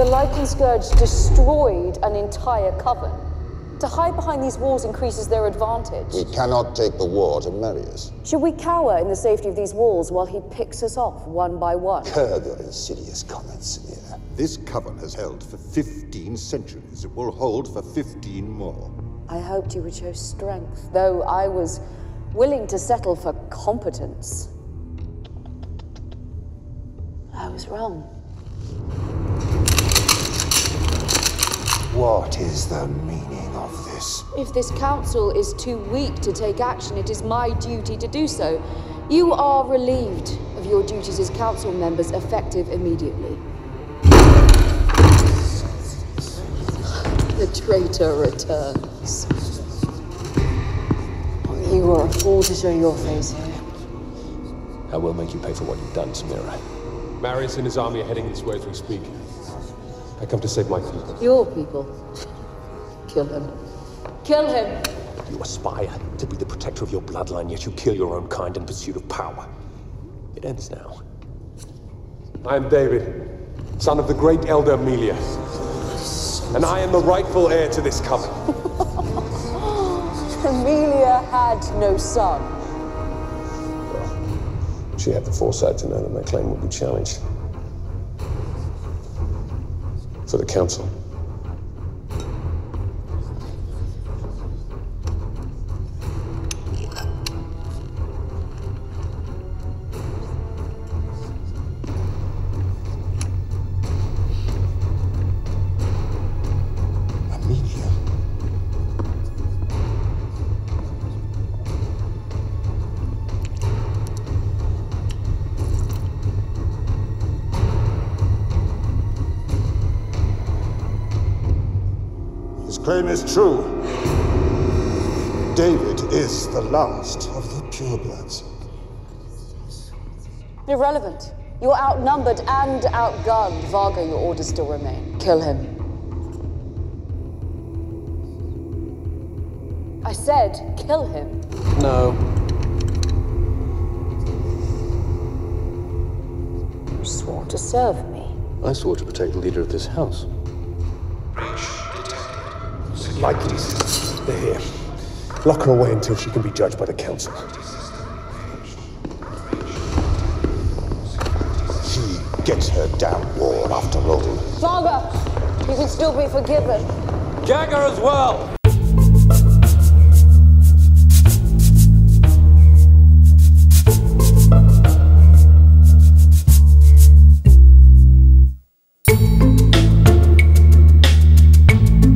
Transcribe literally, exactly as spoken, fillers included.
The Lycan Scourge destroyed an entire coven. To hide behind these walls increases their advantage. We cannot take the war to Marius. Should we cower in the safety of these walls while he picks us off one by one? Curb your insidious comments, Samir. This coven has held for fifteen centuries. It will hold for fifteen more. I hoped you would show strength, though I was willing to settle for competence. I was wrong. What is the meaning of this? If this council is too weak to take action, it is my duty to do so. You are relieved of your duties as council members, effective immediately. The traitor returns. You are a fool to show your face here. I will make you pay for what you've done, Semira. Marius and his army are heading this way as we speak. I come to save my people. Your people? Kill him. Kill him! You aspire to be the protector of your bloodline, yet you kill your own kind in pursuit of power. It ends now. I am David, son of the great elder Amelia. And I am the rightful heir to this coven. Amelia had no son. Well, she had the foresight to know that my claim would be challenged. For the council. Amelia. Claim is true. David is the last of the purebloods. Irrelevant. You're outnumbered and outgunned. Varga, your orders still remain. Kill him. I said, kill him. No. You swore to serve me. I swore to protect the leader of this house. Like this. They're here. Lock her away until she can be judged by the council. She gets her damn ward after all. Varga! You can still be forgiven. Jagger as well!